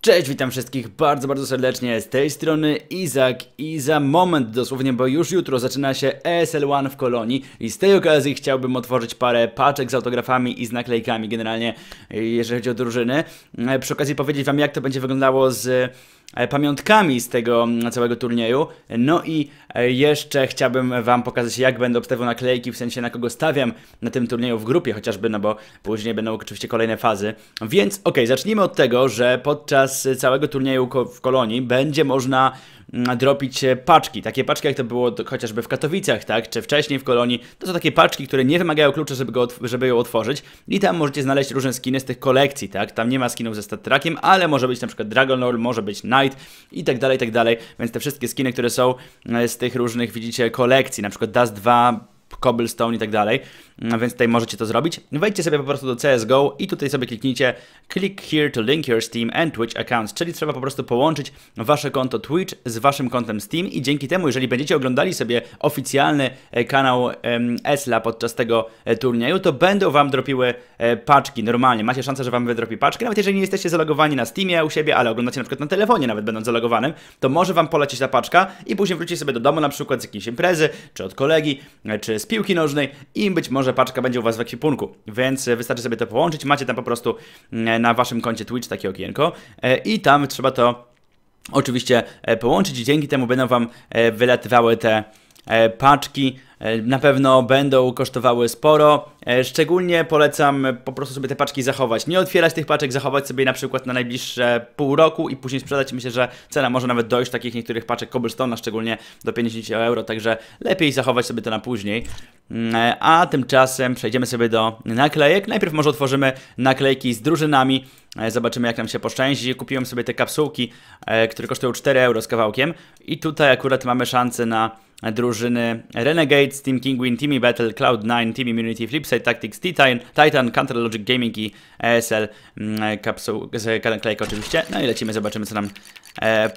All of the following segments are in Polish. Cześć, witam wszystkich bardzo, bardzo serdecznie z tej strony Izak i za moment dosłownie, bo już jutro zaczyna się ESL One w Kolonii i z tej okazji chciałbym otworzyć parę paczek z autografami i z naklejkami generalnie, jeżeli chodzi o drużyny. Przy okazji powiedzieć wam, jak to będzie wyglądało z pamiątkami z tego całego turnieju. No i jeszcze chciałbym wam pokazać, jak będę obstawiał naklejki, w sensie na kogo stawiam na tym turnieju w grupie chociażby, no bo później będą oczywiście kolejne fazy. Więc okej, zacznijmy od tego, że podczas całego turnieju w Kolonii będzie można dropić paczki. Takie paczki, jak to było chociażby w Katowicach, tak, czy wcześniej w Kolonii. To są takie paczki, które nie wymagają klucza, żeby ją otworzyć. I tam możecie znaleźć różne skiny z tych kolekcji, tak. Tam nie ma skinów ze StatTrackiem, ale może być na przykład Dragon Lord, może być Knight i tak dalej, i tak dalej. Więc te wszystkie skiny, które są z tych różnych, widzicie, kolekcji, na przykład Dust 2, Cobblestone i tak dalej. Więc tutaj możecie to zrobić. Wejdźcie sobie po prostu do CSGO i tutaj sobie kliknijcie click here to link your Steam and Twitch accounts, czyli trzeba po prostu połączyć wasze konto Twitch z waszym kontem Steam i dzięki temu, jeżeli będziecie oglądali sobie oficjalny kanał ESLa podczas tego turnieju, to będą wam dropiły paczki normalnie. Macie szansę, że wam wydropi paczki, nawet jeżeli nie jesteście zalogowani na Steamie u siebie, ale oglądacie na przykład na telefonie, nawet będąc zalogowanym, to może wam polecieć ta paczka i później wrócicie sobie do domu na przykład z jakiejś imprezy, czy od kolegi, czy z piłki nożnej i być może paczka będzie u was w ekwipunku, więc wystarczy sobie to połączyć, macie tam po prostu na waszym koncie Twitch takie okienko i tam trzeba to oczywiście połączyć i dzięki temu będą wam wylatywały te paczki. Na pewno będą kosztowały sporo. Szczególnie polecam po prostu sobie te paczki zachować. Nie otwierać tych paczek, zachować sobie na przykład na najbliższe pół roku i później sprzedać. Myślę, że cena może nawet dojść takich niektórych paczek Cobblestone'a, szczególnie do 50 euro, także lepiej zachować sobie to na później. A tymczasem przejdziemy sobie do naklejek. Najpierw może otworzymy naklejki z drużynami. Zobaczymy, jak nam się poszczęści. Kupiłem sobie te kapsułki, które kosztują 4 euro z kawałkiem. I tutaj akurat mamy szansę na drużyny Renegade, Team Kinguin, Team E-Battle, Cloud9, Team Immunity, Flipside, Tactics, Titan, Counter Logic Gaming i ESL naklejka oczywiście. No i lecimy, zobaczymy, co nam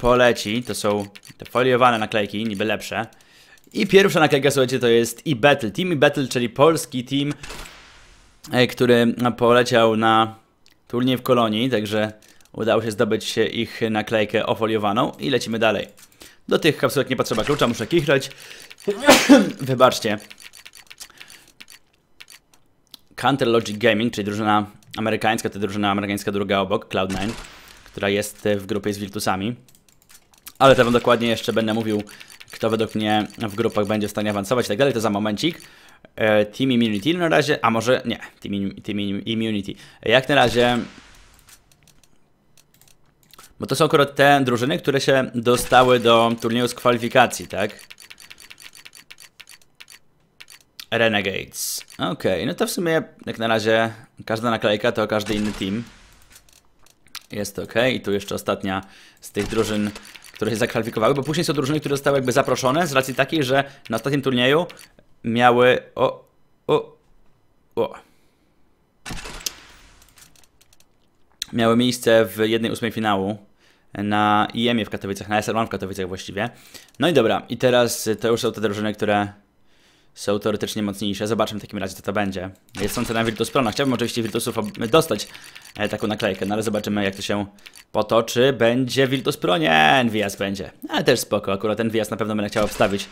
poleci. To są te foliowane naklejki, niby lepsze. I pierwsza naklejka, słuchajcie, to jest E-Battle. Team E-Battle, czyli polski team, który poleciał na turniej w Kolonii, także udało się zdobyć ich naklejkę ofoliowaną i lecimy dalej. Do tych kapsułek nie potrzeba klucza, muszę kichrać. Wybaczcie. Counter Logic Gaming, czyli drużyna amerykańska, to drużyna amerykańska druga obok, Cloud9, która jest w grupie z Virtusami. Ale to wam dokładnie jeszcze będę mówił, kto według mnie w grupach będzie w stanie awansować i tak dalej, to za momencik. Team Immunity na razie, a może nie, Team Immunity. Jak na razie... Bo to są akurat te drużyny, które się dostały do turnieju z kwalifikacji, tak? Renegades. Okej, no to w sumie jak na razie każda naklejka to każdy inny team. Jest okej. I tu jeszcze ostatnia z tych drużyn, które się zakwalifikowały, bo później są drużyny, które zostały jakby zaproszone z racji takiej, że na ostatnim turnieju miały... Miały miejsce w 1/8 finału na IM-ie w Katowicach, na SL1 w Katowicach właściwie. No i dobra, i teraz to już są te drużyny, które są teoretycznie mocniejsze. Zobaczmy w takim razie, co to będzie. Jest sądzę na Virtus.pro. Chciałbym oczywiście Virtusów dostać taką naklejkę, no ale zobaczymy, jak to się potoczy. Będzie Virtus.pro? Nie, NWIAS będzie. Ale też spoko, akurat NWIAS na pewno będę chciał wstawić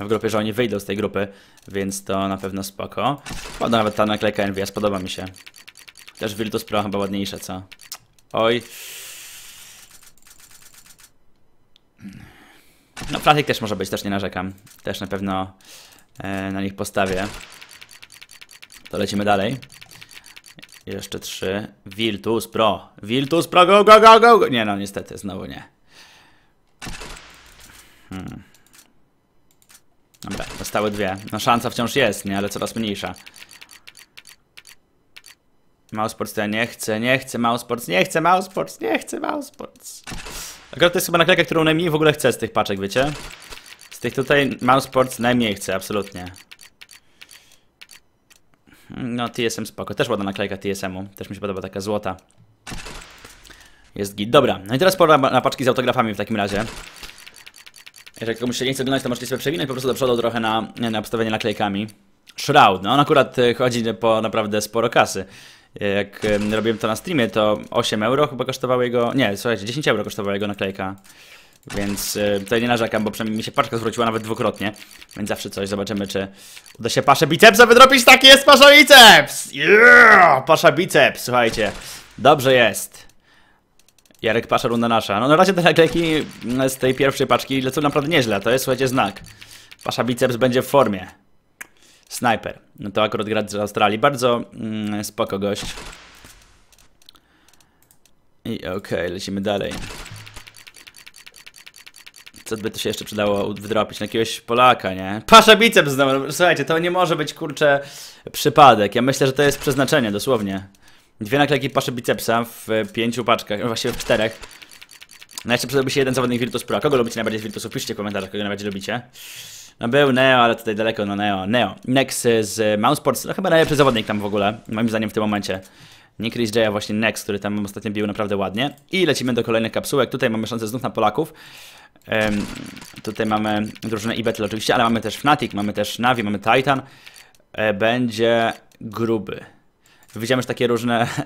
w grupie, że oni wyjdą z tej grupy, więc to na pewno spoko. Bo nawet ta naklejka NWIAS podoba mi się. Też Virtus.pro chyba ładniejsze, co? Oj. No Fnatic też może być, też nie narzekam. Też na pewno na nich postawię. To lecimy dalej. Jeszcze 3. Virtus.pro. Virtus.pro, go, go, go, go! Nie no, niestety, znowu nie. Dobra, zostały 2. No szansa wciąż jest, nie? Ale coraz mniejsza. Mousesports to ja nie chcę Mousesports. Akurat to jest chyba naklejka, którą najmniej w ogóle chcę z tych paczek, wiecie? Z tych tutaj Mousesports najmniej chcę, absolutnie. No TSM spoko, też ładna naklejka TSM-u, też mi się podoba taka złota. Jest git, dobra, no i teraz pora na paczki z autografami w takim razie. Jeżeli komuś się nie chce oglądać, to możecie sobie przewinąć po prostu do przodu trochę na obstawienie naklejkami. Shroud, no on akurat chodzi po naprawdę sporo kasy. jak robiłem to na streamie, to 8 euro chyba kosztowało jego... Nie, słuchajcie, 10 euro kosztowała jego naklejka. Więc tutaj nie narzekam, bo przynajmniej mi się paczka zwróciła nawet dwukrotnie. Więc zawsze coś, zobaczymy, czy uda się Paszę Bicepsa wydropić. Tak jest, Pasza Biceps! Yeah! Pasza Biceps, słuchajcie. Dobrze jest. Jarek Pasza, runda nasza. No na razie te naklejki z tej pierwszej paczki lecą naprawdę nieźle. To jest, słuchajcie, znak. Pasza Biceps będzie w formie. Snajper. No to akurat gra z Australii. Bardzo spoko gość. I okej, lecimy dalej. Co by to się jeszcze przydało wydropić? Na jakiegoś Polaka, nie? Pasza Biceps znowu. Słuchajcie, to nie może być, kurczę, przypadek. Ja myślę, że to jest przeznaczenie, dosłownie. Dwie naklejki Paszy Bicepsa w 5 paczkach, właściwie w 4. No jeszcze przydałby się jeden zawodnik Virtus.pro. Kogo lubicie najbardziej z Virtusu? Piszcie w komentarzach, kogo najbardziej lubicie. No był Neo, ale tutaj daleko, no Neo. Nex z Mousesports, no chyba najlepszy zawodnik tam w ogóle, moim zdaniem w tym momencie. Nie Chris J, a właśnie Nex, który tam ostatnio bił naprawdę ładnie. I lecimy do kolejnych kapsułek, tutaj mamy szansę znów na Polaków. Tutaj mamy drużynę E-Battle oczywiście, ale mamy też Fnatic, mamy też Navi, mamy Titan. Będzie gruby. Widziałem już takie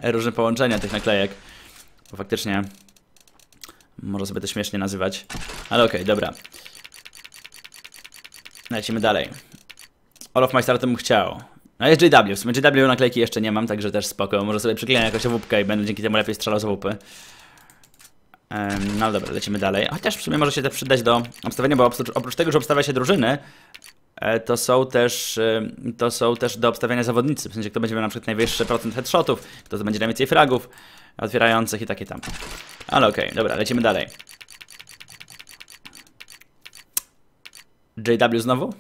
różne połączenia tych naklejek, bo faktycznie może sobie to śmiesznie nazywać, ale okej, dobra. Lecimy dalej. All of my startem chciał. No jest JW, w sumie JW naklejki jeszcze nie mam, także też spoko. Może sobie przykleję jakąś owłupkę i będę dzięki temu lepiej strzelał z owłupy. No dobra, lecimy dalej. Chociaż w sumie może się to przydać do obstawienia, bo oprócz tego, że obstawia się drużyny, to są też do obstawiania zawodnicy. W sensie, kto będzie miał na przykład najwyższy procent headshotów, kto to będzie najwięcej fragów otwierających i takie tam. Ale okej, dobra, lecimy dalej. JW znowu?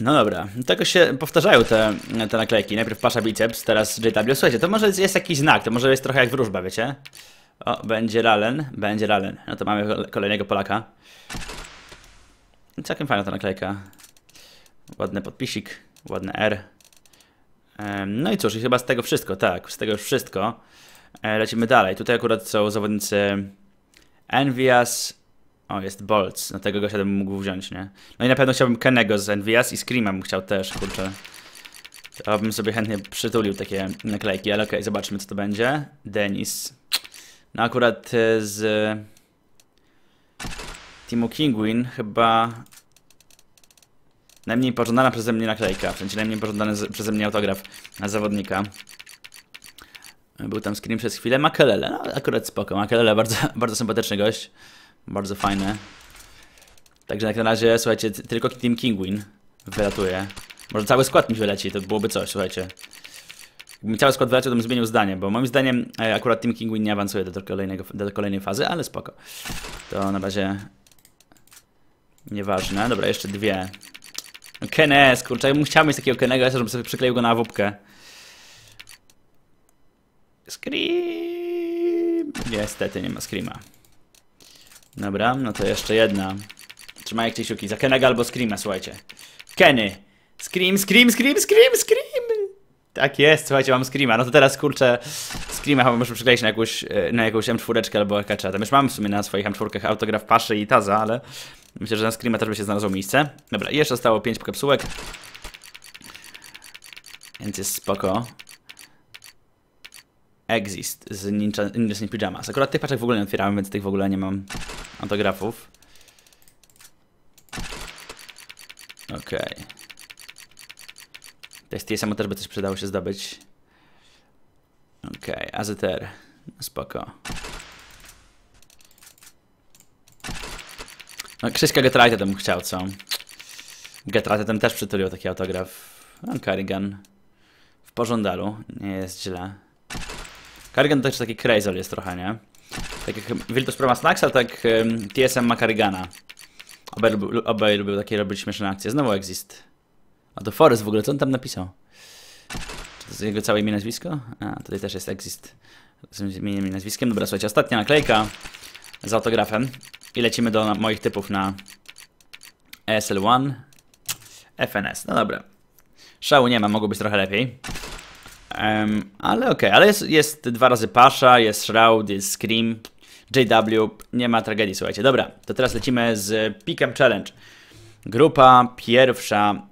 No dobra, tylko się powtarzają te naklejki. Najpierw Pasza Biceps, teraz JW. Słuchajcie, to może jest jakiś znak, to może jest trochę jak wróżba, wiecie? O, będzie Rallen, będzie Rallen. No to mamy kolejnego Polaka. Całkiem fajna ta naklejka. Ładny podpisik, ładne R. No i cóż, i chyba z tego wszystko, tak, z tego już wszystko. Lecimy dalej. Tutaj akurat są zawodnicy NWIAS. O, jest Bolce. No tego gościa bym mógł wziąć, nie? No i na pewno chciałbym Kenego z NWIAS i Screama bym chciał też, kurczę. To bym sobie chętnie przytulił takie naklejki, ale okej, zobaczmy co to będzie. Denis. No akurat z Teamu Kinguin chyba najmniej pożądana przeze mnie naklejka. W sensie najmniej pożądany przeze mnie autograf na zawodnika. Był tam Scream przez chwilę. Makelele, no akurat spoko. Makelele, bardzo, bardzo sympatyczny gość. Bardzo fajny. Także jak na razie, słuchajcie, tylko Team Kinguin wylatuje. Może cały skład mi wyleci, to byłoby coś, słuchajcie. Jakbym cały skład wyleciał, to bym zmienił zdanie, bo moim zdaniem akurat Team Kinguin nie awansuje do kolejnej fazy, ale spoko. To na razie nieważne. Dobra, jeszcze dwie. Kenes, kurczę, ja bym chciał mieć takiego Kenego, żeby sobie przykleił go na awupkę. Scream! Niestety nie ma Screama. Dobra, no to jeszcze jedna. Trzymajcie kciuki za Kenega albo Screama, słuchajcie. Kenny! Scream! Tak jest, słuchajcie, mam Screama. No to teraz, kurczę, Screama chyba muszę przykleić na jakąś M4 albo EKC. Tam już mam w sumie na swoich M4 autograf Paszy i Taza, ale myślę, że na Screama też by się znalazło miejsce. Dobra, jeszcze zostało 5 kapsułek. Więc jest spoko. Exist z Ninjas in Pyjamas. Akurat tych paczek w ogóle nie otwierałem, więc tych w ogóle nie mam autografów. Okej. Test TSM też by coś przydało się zdobyć. Okej, AZR. Spoko. No, Krzyśka Getrighted bym chciał, co? Getrighted też przytulił taki autograf. No, Carrigan. W pożądalu. Nie jest źle. Carrigan to też taki Crazol jest trochę, nie? Tak jak Virtus.pro ma Snacksa, tak TSM ma Carrigana. Obaj lubią takie robić śmieszne akcje. Znowu Exist. A to Forest w ogóle, co on tam napisał? Czy to jest jego całe imię i nazwisko? A, tutaj też jest Exist. Z imieniem i nazwiskiem. Dobra, słuchajcie, ostatnia naklejka z autografem. I lecimy do moich typów na ESL One. FNS, no dobra. Szału nie ma, mogło być trochę lepiej. Ale okej, ale jest dwa razy Pasza, jest Shroud, jest Scream, JW, nie ma tragedii, słuchajcie. Dobra, to teraz lecimy z Pick'em Challenge. Grupa pierwsza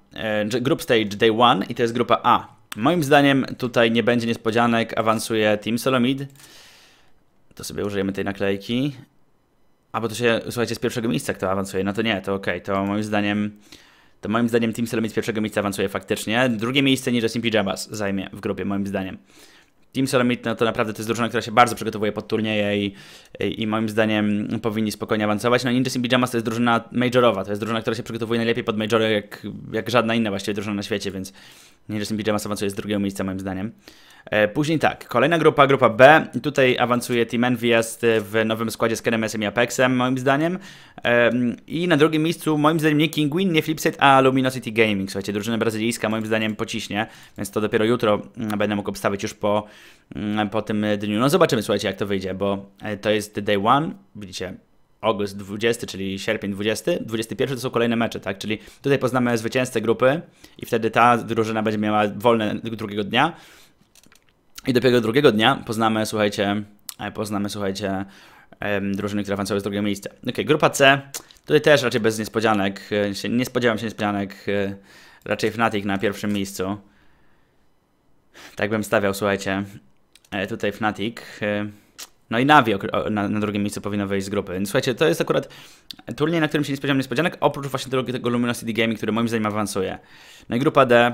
Group Stage Day 1 i to jest grupa A. Moim zdaniem tutaj nie będzie niespodzianek, awansuje Team SoloMid. To sobie użyjemy tej naklejki. A bo to się, słuchajcie, z pierwszego miejsca kto awansuje, no to nie, to okej, to moim zdaniem Team SoloMid z pierwszego miejsca awansuje faktycznie. Drugie miejsce Ninjas in Pyjamas zajmie w grupie, moim zdaniem. Team SoloMid, no to naprawdę to jest drużyna, która się bardzo przygotowuje pod turnieje i moim zdaniem powinni spokojnie awansować. No Ninjas in Pyjamas to jest drużyna majorowa, to jest drużyna, która się przygotowuje najlepiej pod majory jak żadna inna właściwie drużyna na świecie, więc Ninjas in Pyjamas awansuje z drugiego miejsca moim zdaniem. Później tak, kolejna grupa, grupa B. Tutaj awansuje Team NWIAS w nowym składzie z KNMS-em i Apexem moim zdaniem. I na drugim miejscu moim zdaniem nie Kinguin, nie Flipside, a Luminosity Gaming. Słuchajcie, drużyna brazylijska moim zdaniem pociśnie, więc to dopiero jutro będę mógł obstawić już po tym dniu. No zobaczymy, słuchajcie, jak to wyjdzie, bo to jest day one, widzicie, august 20, czyli sierpień 20, 21 to są kolejne mecze, tak? Czyli tutaj poznamy zwycięzcę grupy i wtedy ta drużyna będzie miała wolne drugiego dnia. I dopiero drugiego dnia poznamy, słuchajcie, drużyny, które awansowały z drugiego miejsca. Ok, grupa C, tutaj też raczej bez niespodzianek, nie spodziewam się niespodzianek, raczej Fnatic na pierwszym miejscu. Tak bym stawiał, słuchajcie, tutaj Fnatic, no i Navi na drugim miejscu powinno wyjść z grupy. Słuchajcie, to jest akurat turniej, na którym się nie spodziewam niespodzianek, oprócz właśnie tego Luminosity Gaming, który moim zdaniem awansuje. No i grupa D,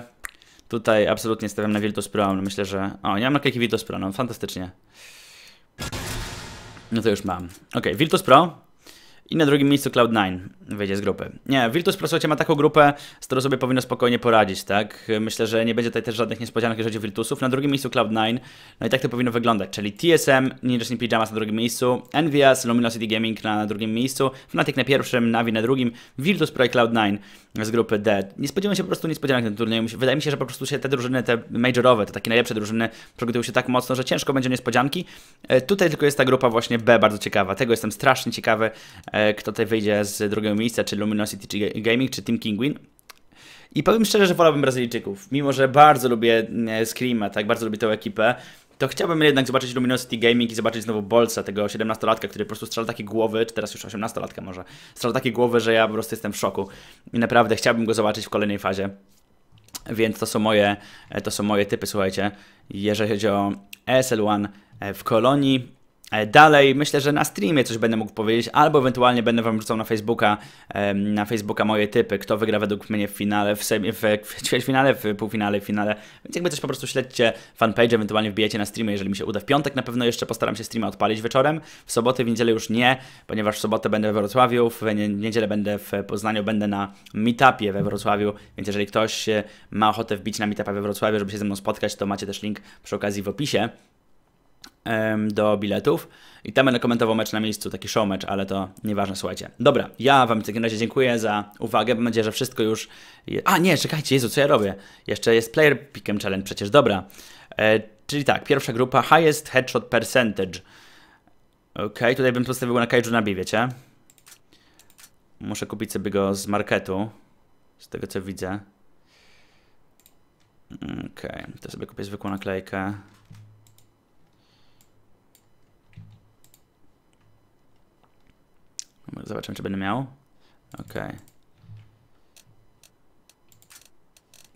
tutaj absolutnie stawiam na Virtus.pro, myślę, że... O, nie mam naklejki Virtus.pro, no fantastycznie. No to już mam. Ok, Virtus.pro. I na drugim miejscu Cloud9 wyjdzie z grupy. Nie, Virtus.pro, słuchajcie, ma taką grupę, z którą sobie powinno spokojnie poradzić, tak? Myślę, że nie będzie tutaj też żadnych niespodzianek, jeżeli chodzi o Virtusów. Na drugim miejscu Cloud9, no i tak to powinno wyglądać, czyli TSM, Ninjas in Pyjamas na drugim miejscu, NWIAS, Luminosity Gaming na drugim miejscu, Fnatic na pierwszym, Navi na drugim, Virtus.pro i Cloud9 z grupy D. Nie spodziewam się po prostu niespodzianek na tym turnieju. Wydaje mi się, że po prostu się te drużyny, te majorowe, te takie najlepsze drużyny przygotują się tak mocno, że ciężko będzie niespodzianki. Tutaj tylko jest ta grupa właśnie B bardzo ciekawa. Tego jestem strasznie ciekawy, kto tutaj wyjdzie z drugiego miejsca, czy Luminosity czy Gaming, czy Team Kinguin. I powiem szczerze, że wolałbym Brazylijczyków. Mimo, że bardzo lubię Screama, tak, bardzo lubię tę ekipę, to chciałbym jednak zobaczyć Luminosity Gaming i zobaczyć znowu Bolca, tego 17-latka, który po prostu strzela takie głowy, czy teraz już 18-latka może, strzela takie głowy, że ja po prostu jestem w szoku. I naprawdę chciałbym go zobaczyć w kolejnej fazie. Więc to są moje typy, słuchajcie, jeżeli chodzi o ESL One w Kolonii. Dalej myślę, że na streamie coś będę mógł powiedzieć, albo ewentualnie będę wam wrzucał na Facebooka moje typy, kto wygra według mnie w finale, w półfinale, w finale. Więc jakby coś po prostu śledźcie fanpage, ewentualnie wbijajcie na streamie, jeżeli mi się uda. W piątek na pewno jeszcze postaram się streama odpalić wieczorem, w soboty, w niedzielę już nie, ponieważ w sobotę będę we Wrocławiu, w niedzielę będę w Poznaniu, będę na meetupie we Wrocławiu, więc jeżeli ktoś ma ochotę wbić na meetupa we Wrocławiu, żeby się ze mną spotkać, to macie też link przy okazji w opisie do biletów i tam będę komentował mecz na miejscu, taki show mecz, ale to nieważne, słuchajcie. Dobra, ja wam w takim razie dziękuję za uwagę, mam nadzieję, że wszystko już... A nie, czekajcie, Jezu, co ja robię? Jeszcze jest Player Pick'em Challenge przecież, dobra. Czyli tak, pierwsza grupa, Highest Headshot Percentage. Okej, tutaj bym postawił na Cajun B, wiecie? Muszę kupić sobie go z marketu, z tego co widzę. Okej, to sobie kupię zwykłą naklejkę. Zobaczymy, czy będę miał. Okej.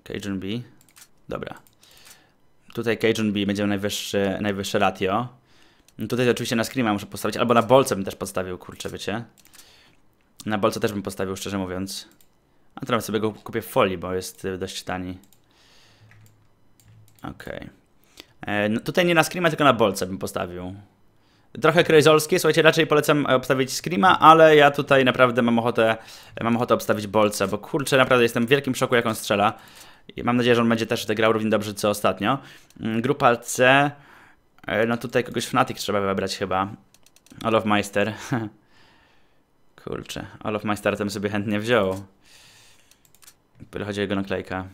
Cajun B. Dobra. Tutaj Cajun B będzie najwyższe ratio. Tutaj oczywiście na Screama muszę postawić, albo na Bolce bym też podstawił, kurczę, wiecie. Na Bolce też bym postawił, szczerze mówiąc. A teraz sobie go kupię w folii, bo jest dość tani. Okej. No tutaj nie na Screama, tylko na Bolce bym postawił. Trochę krejzolskie, słuchajcie, raczej polecam obstawić Screama, ale ja tutaj naprawdę mam ochotę obstawić Bolca, bo kurczę, naprawdę jestem w wielkim szoku, jak on strzela. I mam nadzieję, że on będzie też grał równie dobrze, co ostatnio. Grupa C, no tutaj kogoś Fnatic trzeba wybrać chyba. Olofmeister. Kurczę, Olofmeister tam sobie chętnie wziął. Chodzi o jego naklejka.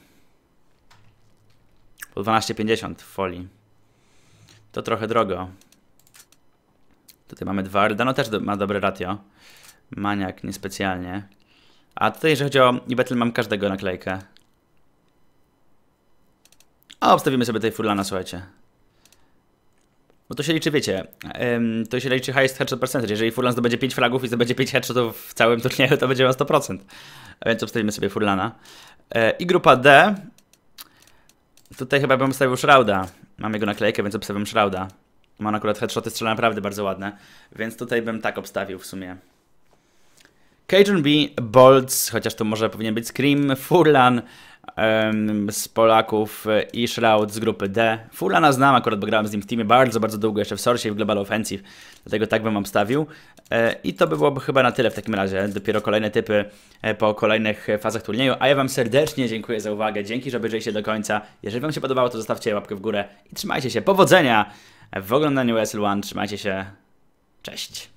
Po 12,50 w folii. To trochę drogo. Tutaj mamy Dwarda, no też ma dobre ratio. Maniak, niespecjalnie. A tutaj, jeżeli chodzi o E-Battle, mam każdego naklejkę. A obstawimy sobie tutaj Furlana, słuchajcie. Bo to się liczy, wiecie, to się liczy highest headshot percentage. Jeżeli Furlan zdobędzie 5 flagów i zdobędzie 5 headshotów w całym turnieju, to będzie ma 100%. A więc obstawimy sobie Furlana. I grupa D. Tutaj chyba bym obstawił Shrouda. Mam jego naklejkę, więc obstawiam Shrouda. Mam akurat headshoty, strzela naprawdę bardzo ładne. Więc tutaj bym tak obstawił w sumie. Cajun B, Bolce, chociaż to może powinien być Scream, Furlan z Polaków i Shroud z grupy D. Furlana znam akurat, bo grałem z nim w teamie bardzo, bardzo długo jeszcze w Source i w Global Offensive. Dlatego tak bym obstawił. I to by byłoby chyba na tyle w takim razie. Dopiero kolejne typy po kolejnych fazach turnieju. A ja Wam serdecznie dziękuję za uwagę. Dzięki, że obejrzeliście do końca. Jeżeli Wam się podobało, to zostawcie łapkę w górę i trzymajcie się. Powodzenia w oglądaniu ESL One. Trzymajcie się. Cześć.